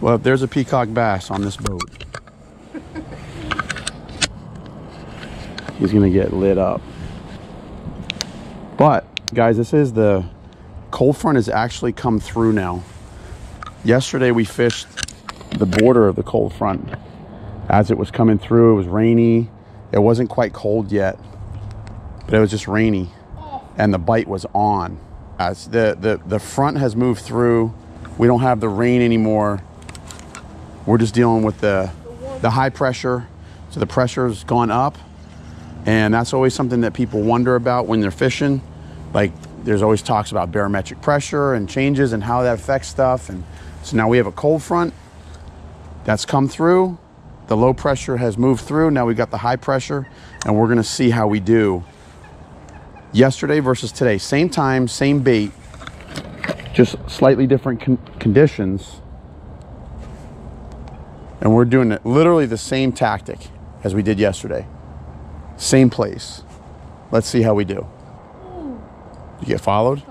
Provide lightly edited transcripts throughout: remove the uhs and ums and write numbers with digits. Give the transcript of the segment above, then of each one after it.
Well, there's a peacock bass on this boat. He's gonna get lit up. But guys, this is the cold front has actually come through now. Yesterday we fished the border of the cold front. As it was coming through, it was rainy. It wasn't quite cold yet, but it was just rainy and the bite was on. As the front has moved through, we don't have the rain anymore. We're just dealing with the high pressure. So the pressure's gone up, and that's always something that people wonder about when they're fishing. Like, there's always talks about barometric pressure and changes and how that affects stuff. And so now we have a cold front that's come through. The low pressure has moved through. Now we've got the high pressure, and we're gonna see how we do yesterday versus today. Same time, same bait, just slightly different conditions. And we're doing it literally the same tactic as we did yesterday. Same place. Let's see how we do. You get followed?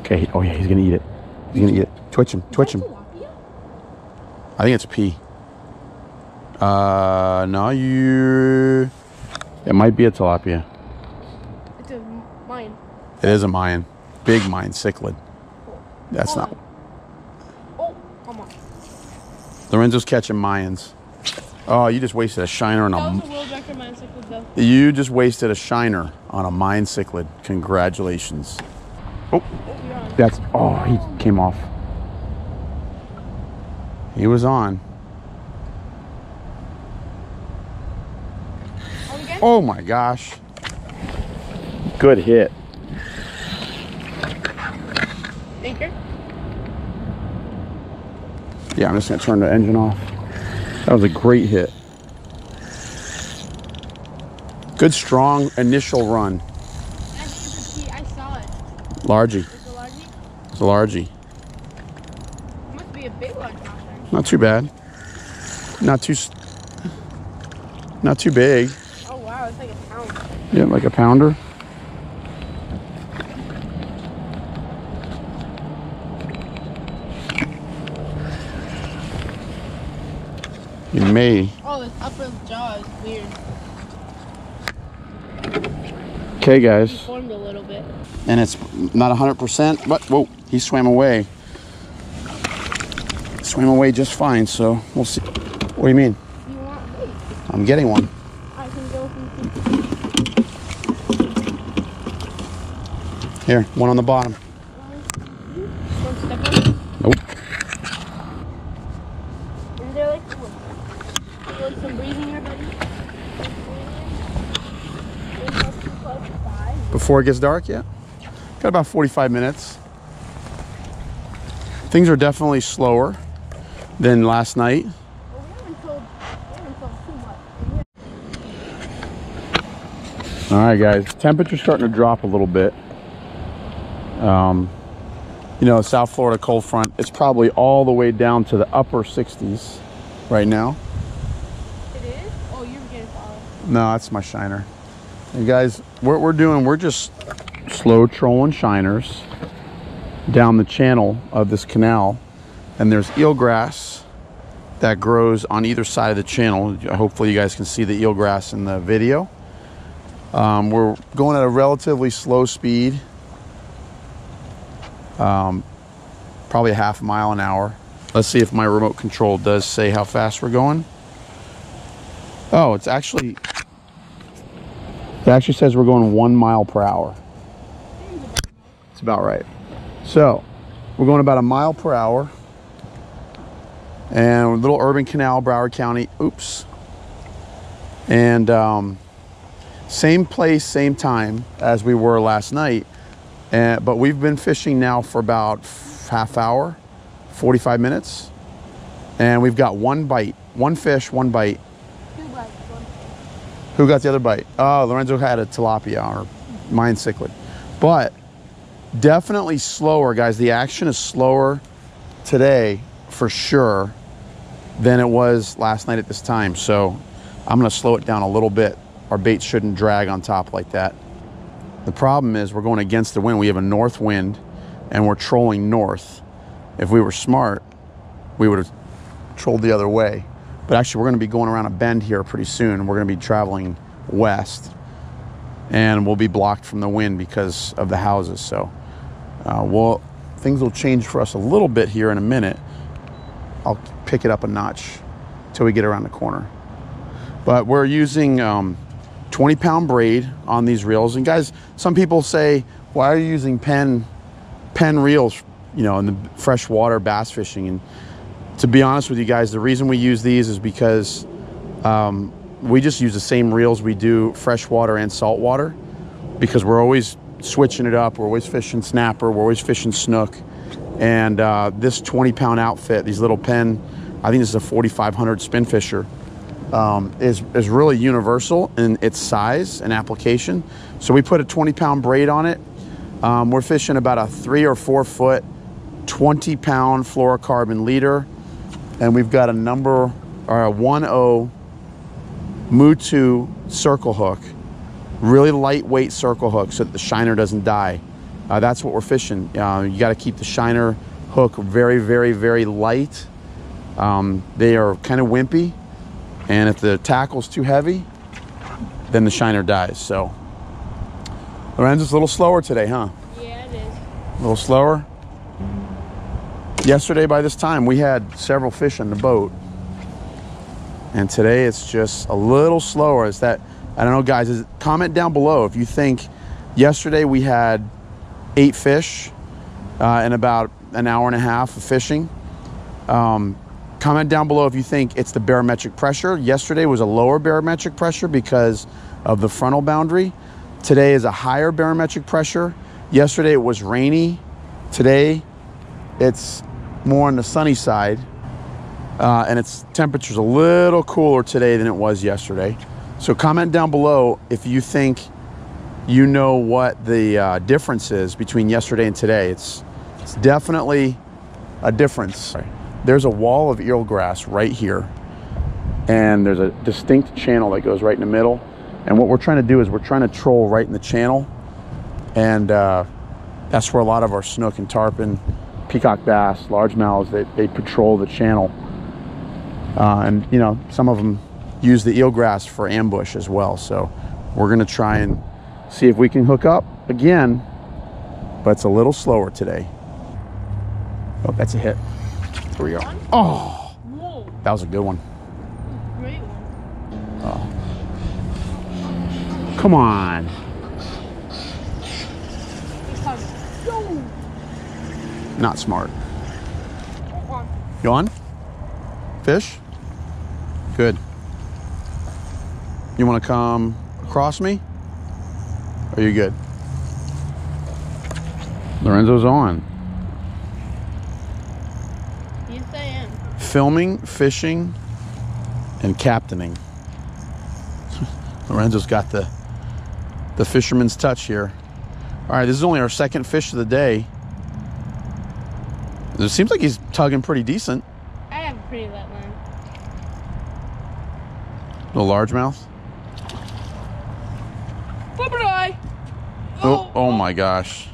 Okay, oh yeah, he's gonna eat it. He's gonna eat it. Twitch him, twitch him. I think it's a pea. No, you... It might be a tilapia. It's a Mayan. It is a Mayan. Big Mayan, cichlid. That's not... Oh, come on. Lorenzo's catching Mayans. Oh, you just wasted a shiner on a... That was a World Record Mayan cichlid, though. You just wasted a shiner on a Mayan cichlid. Congratulations. Oh, that's... Oh, he came off. He was on. Oh my gosh. Good hit. Anchor? Yeah, I'm just going to turn the engine off. That was a great hit. Good strong initial run. I think it's a key. I saw it. Largie. It's a largie? It's a largie. It must be a big one. Not too bad. Not too big. It's like a pounder. Yeah, like a pounder. You may. Oh, this upper jaw is weird. Okay, guys. He formed a little bit. And it's not 100%, but whoa, he swam away. Swam away just fine, so we'll see. What do you mean? You want bait? I'm getting one. Here, one on the bottom. Nope. Is there like some breeze in here, buddy? Before it gets dark, yeah. Got about 45 minutes. Things are definitely slower than last night. All right, guys, temperature's starting to drop a little bit. You know, South Florida cold front, it's probably all the way down to the upper 60s right now. It is? Oh, you're getting followed. No, that's my shiner. And guys, what we're doing, we're just slow trolling shiners down the channel of this canal. And there's eelgrass that grows on either side of the channel. Hopefully you guys can see the eelgrass in the video. We're going at a relatively slow speed. Probably a half mile an hour. Let's see if my remote control does say how fast we're going. Oh, it's actually, it actually says we're going 1 mile per hour. It's about right. So we're going about 1 mile per hour, and a little urban canal, Broward County. Oops. And same place, same time as we were last night. But we've been fishing now for about half hour, 45 minutes. And we've got one bite, one fish, one bite. Two bites, one fish. Who got the other bite? Oh, Lorenzo had a tilapia or Mayan cichlid. But definitely slower, guys. The action is slower today for sure than it was last night at this time. So I'm gonna slow it down a little bit. Our bait shouldn't drag on top like that. The problem is we're going against the wind. We have a north wind and we're trolling north. If we were smart, we would have trolled the other way. But actually, we're going to be going around a bend here pretty soon. We're going to be traveling west, and we'll be blocked from the wind because of the houses. So things will change for us a little bit here in a minute. I'll pick it up a notch till we get around the corner. But we're using 20-pound braid on these reels. And guys, some people say, why are you using pen reels, you know, in the freshwater bass fishing? And to be honest with you guys, the reason we use these is because we just use the same reels we do freshwater and saltwater, because we're always switching it up. We're always fishing snapper. We're always fishing snook. And this 20-pound outfit, these little pen, I think this is a 4,500 spin fisher, is really universal in its size and application. So we put a 20-pound braid on it. We're fishing about a 3 or 4 foot, 20-pound fluorocarbon leader, and we've got a number or a 1/0 MUTU circle hook, really lightweight circle hook, so that the shiner doesn't die. That's what we're fishing. You got to keep the shiner hook very, very, very light. They are kind of wimpy, and if the tackle's too heavy, then the shiner dies. So Lorenzo's a little slower today, huh? Yeah, it is. A little slower. Yesterday by this time we had several fish on the boat, and today it's just a little slower. Is that, I don't know, guys, comment down below if you think yesterday we had 8 fish in about an hour and a half of fishing. Comment down below if you think it's the barometric pressure. Yesterday was a lower barometric pressure because of the frontal boundary. Today is a higher barometric pressure. Yesterday it was rainy. Today it's more on the sunny side, and its temperature's a little cooler today than it was yesterday. So comment down below if you think you know what the difference is between yesterday and today. It's definitely a difference. There's a wall of eelgrass right here, and there's a distinct channel that goes right in the middle. And what we're trying to do is we're trying to troll right in the channel, and that's where a lot of our snook and tarpon, peacock bass, largemouths, they patrol the channel. And you know, some of them use the eelgrass for ambush as well. So we're gonna try and see if we can hook up again, but it's a little slower today. Oh, that's a hit. Here we go. Oh, that was a good one. Great one. Oh. Come on. Not smart. You on? Fish? Good. You want to come across me? Are you good? Lorenzo's on. Yes, I am. Filming, fishing, and captaining. Lorenzo's got the fisherman's touch here. All right, this is only our second fish of the day. It seems like he's tugging pretty decent. I have a pretty wet one. Little largemouth. Flip an eye. Oh my gosh.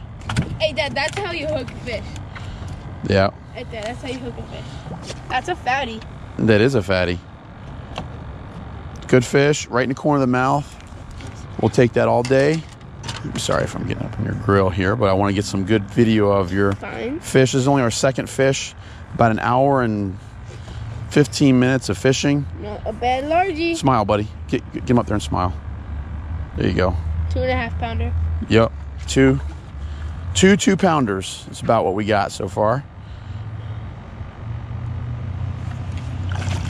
Hey, Dad, that's how you hook a fish. Yeah. Right there, that's how you hook a fish. That's a fatty. That is a fatty. Good fish, right in the corner of the mouth. We'll take that all day. I'm sorry if I'm getting up on your grill here, but I want to get some good video of your fish. This is only our second fish. About an hour and 15 minutes of fishing. Not a bad largie. Smile, buddy. Get him up there and smile. There you go. 2.5-pounder. Yep. Two 2-pounders. That's about what we got so far.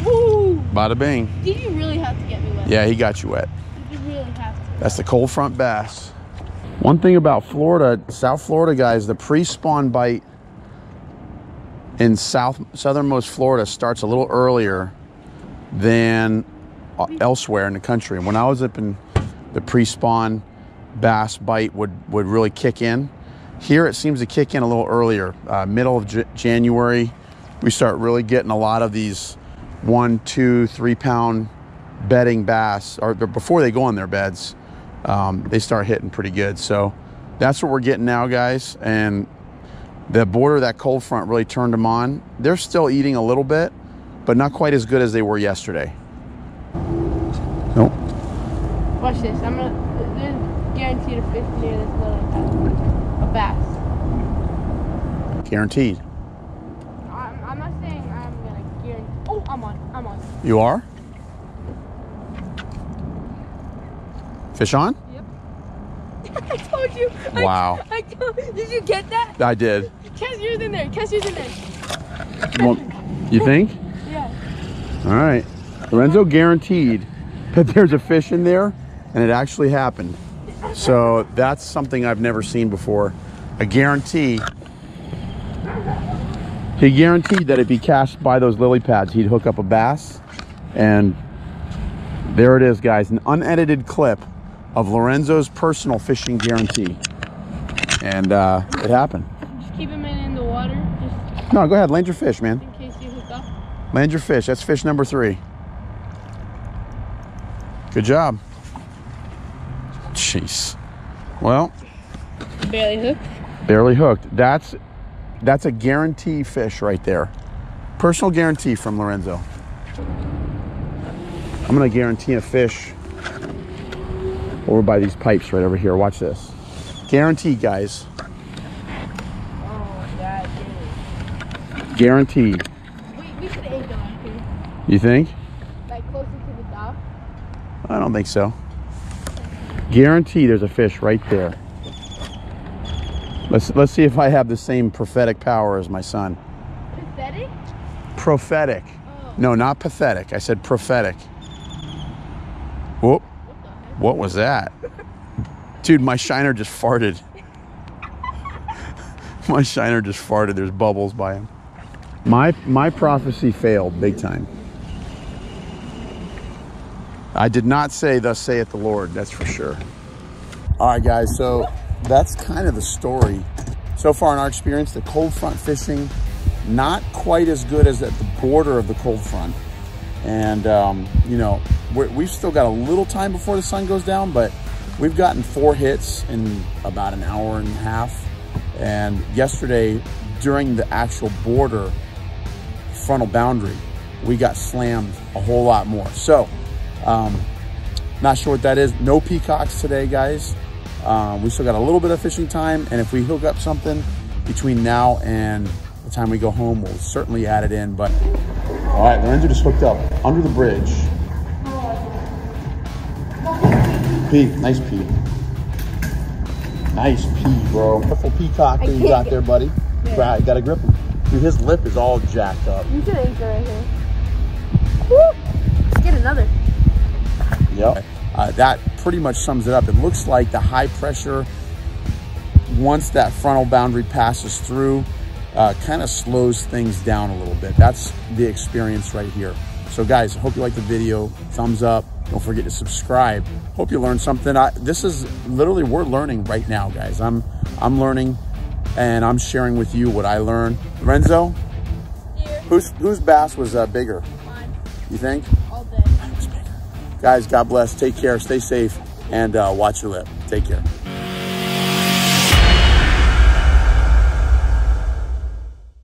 Woo! Bada bing. Did you really have to get me wet? Yeah, he got you wet. Did you really have to? That's the cold front bass. One thing about Florida, South Florida, guys, the pre-spawn bite in southernmost Florida starts a little earlier than elsewhere in the country. And when I was up in the pre-spawn bass bite would really kick in. Here it seems to kick in a little earlier. Middle of January, we start really getting a lot of these 1, 2, 3-pound bedding bass, or before they go on their beds. They start hitting pretty good. So that's what we're getting now, guys, and The border, that cold front really turned them on. They're still eating a little bit, but not quite as good as they were yesterday. Nope. Watch this. I'm gonna guaranteed a fish near this little a bass. Guaranteed. I'm not saying I'm gonna guarantee. Oh, I'm on. You are? Fish on? Yep. I told you. Wow. Did you get that? I did. Cast yours in there. Well, you think? Yeah. All right. Lorenzo guaranteed that there's a fish in there, and it actually happened. So that's something I've never seen before. A guarantee. He guaranteed that if he cashed by those lily pads, he'd hook up a bass. And there it is, guys. An unedited clip of Lorenzo's personal fishing guarantee. And it happened. Just keep him in the water. Just... No, go ahead. Land your fish, man. In case you hook up. Land your fish. That's fish number 3. Good job. Jeez. Well. Barely hooked. Barely hooked. That's a guarantee fish right there. Personal guarantee from Lorenzo. I'm going to guarantee a fish over by these pipes right over here. Watch this. Guaranteed, guys. Oh, God, dude. Guaranteed. We should anchor that thing. You think? Like closer to the dock? I don't think so. Guaranteed there's a fish right there. Let's see if I have the same prophetic power as my son. Pathetic? Prophetic. Oh. No, not pathetic. I said prophetic. Whoop. What was that? Dude, my shiner just farted. My shiner just farted. There's bubbles by him. My prophecy failed big time. I did not say, thus saith the Lord. That's for sure. All right, guys. So... that's kind of the story so far in our experience. The cold front fishing, not quite as good as at the border of the cold front, and you know, we've still got a little time before the sun goes down, but we've gotten 4 hits in about an hour and a half. And yesterday during the actual border frontal boundary, we got slammed a whole lot more. So not sure what that is. No peacocks today, guys. We still got a little bit of fishing time, and if we hook up something between now and the time we go home, we'll certainly add it in. But all right, Lorenzo just hooked up under the bridge. Pee, nice pee. Nice pee, bro. Beautiful peacock that you got there, buddy. Yeah. Right, gotta grip him. Dude, his lip is all jacked up. You can anchor right here. Woo! Let's get another. Yep. That pretty much sums it up. It looks like the high pressure, once that frontal boundary passes through, kind of slows things down a little bit. That's the experience right here. So guys, I hope you liked the video. Thumbs up. Don't forget to subscribe. Hope you learned something. This is literally, we're learning right now, guys. I'm learning, and I'm sharing with you what I learned. Lorenzo, whose bass was bigger? Mine. You think? All day. Guys, God bless. Take care. Stay safe. And watch your lip. Take care.